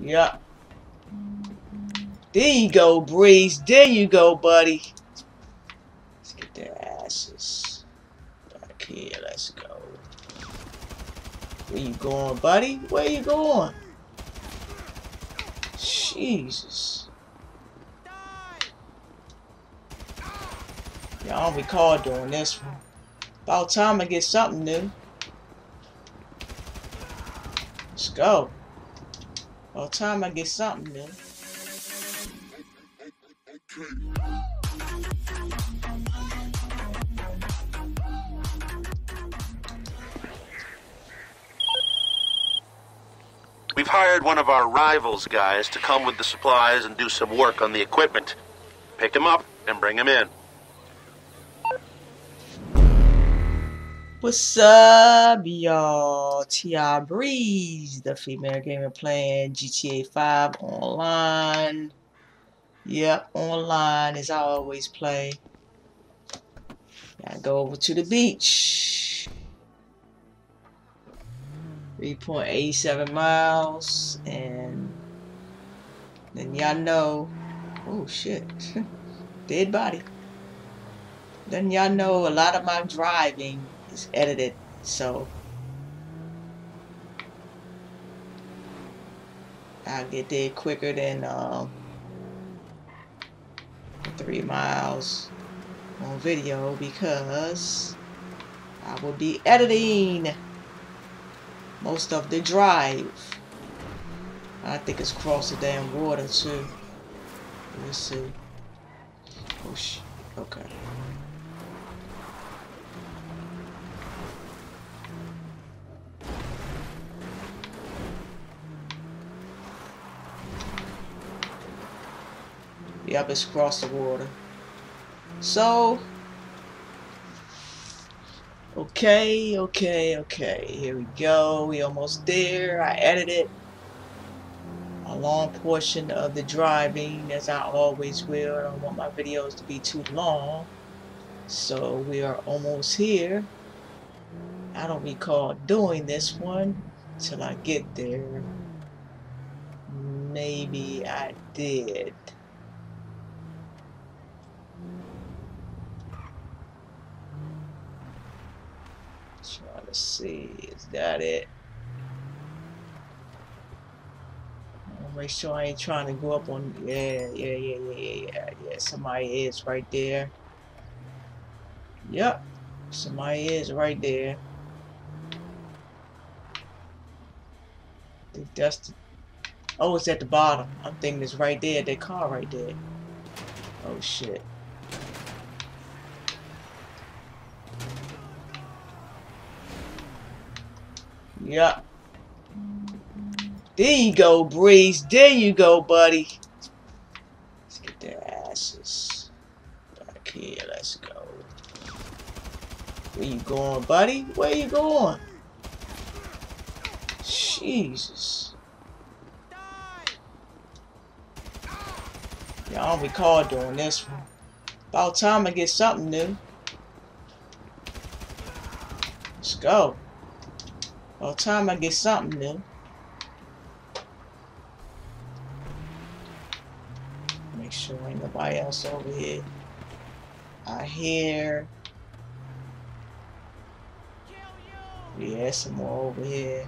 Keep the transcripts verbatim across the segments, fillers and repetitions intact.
Yeah. There you go, Breeze. There you go, buddy. Let's get their asses back here. Let's go. Where you going, buddy? Where you going? Jesus. Yeah, I don't recall doing this one. About time I get something new. Let's go. About time I get something new. We've hired one of our rivals guys to come with the supplies and do some work on the equipment. Pick him up and bring him in. What's up, y'all? T R. Breeze, the female gamer playing G T A five online. Yep, online as I always play. Gotta go over to the beach. three point eight seven miles, and then y'all know. Oh shit, dead body. Then y'all know a lot of my driving is edited, so I'll get there quicker than um. three miles on video because I will be editing most of the drive. I think it's across the damn water too. Let's see. Oh shit. Okay. Yep, it's across the water. So, okay, okay, okay. Here we go. We almost there. I edited a long portion of the driving, as I always will. I don't want my videos to be too long. So we are almost here. I don't recall doing this one till I get there. Maybe I did. Trying to see, is that it? Make sure I ain't trying to go up on. Yeah, yeah, yeah, yeah, yeah, yeah. Somebody is right there. Yep, somebody is right there. I think that's the. Oh, it's at the bottom. I'm thinking it's right there. That car right there. Oh shit. Yeah. There you go, Breeze. There you go, buddy. Let's get their asses back here. Let's go. Where you going, buddy? Where you going? Jesus. Yeah, I don't recall doing this one. About time I get something new. Let's go. About time I get something new. Make sure ain't nobody else over here. I hear. Yeah, some more over here.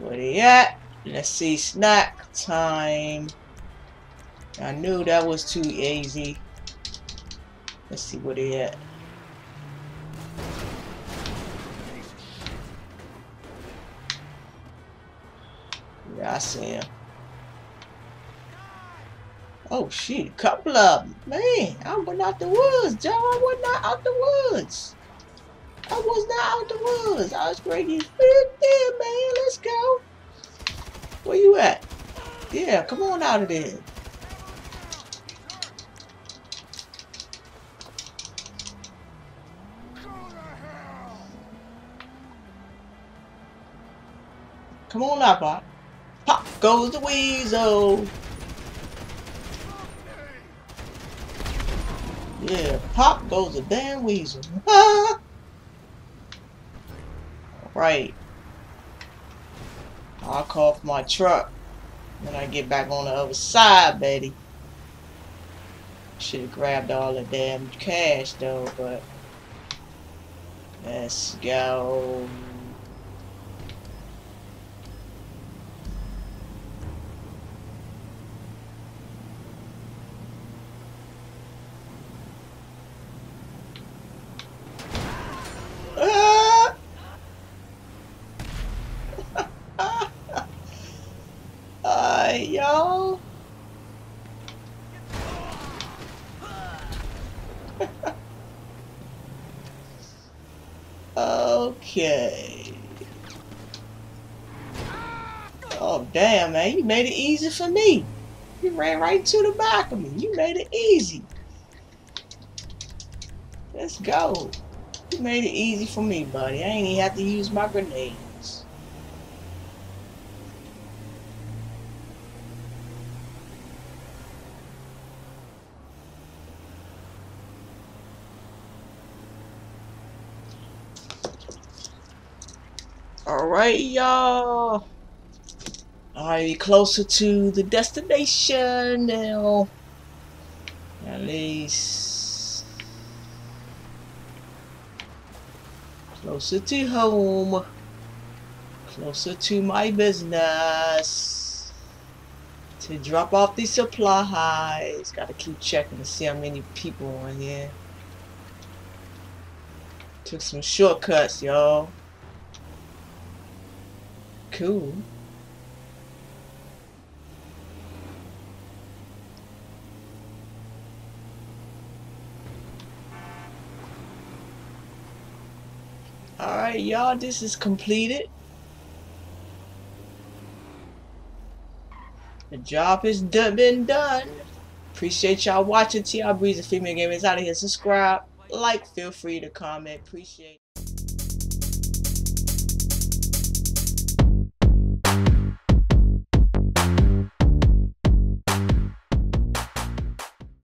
Where they at? Let's see, snack time. I knew that was too easy. Let's see where they at. I see him. Oh shit, a couple of them. Man, I went out the woods, Joe. I was not out the woods. I was not out the woods. I was crazy. There, man. Let's go. Where you at? Yeah, come on out of there. Come on out, Bob. Pop goes the weasel. Yeah, pop goes the damn weasel. Alright. I I'll off my truck when I get back on the other side, baby. Should have grabbed all the damn cash though, but let's go. Y'all. Okay. Oh damn, man, you made it easy for me. You ran right to the back of me. You made it easy. Let's go. You made it easy for me, buddy. I ain't even have to use my grenade. Alright, y'all. Alright, closer to the destination now. At least closer to home. Closer to my business. To drop off the supplies. Gotta keep checking to see how many people are in here. Took some shortcuts, y'all. Cool. Alright, y'all, this is completed. The job has done, been done. Appreciate y'all watching. T R Breeze, the female gamer, is out of here. Subscribe, like, feel free to comment. Appreciate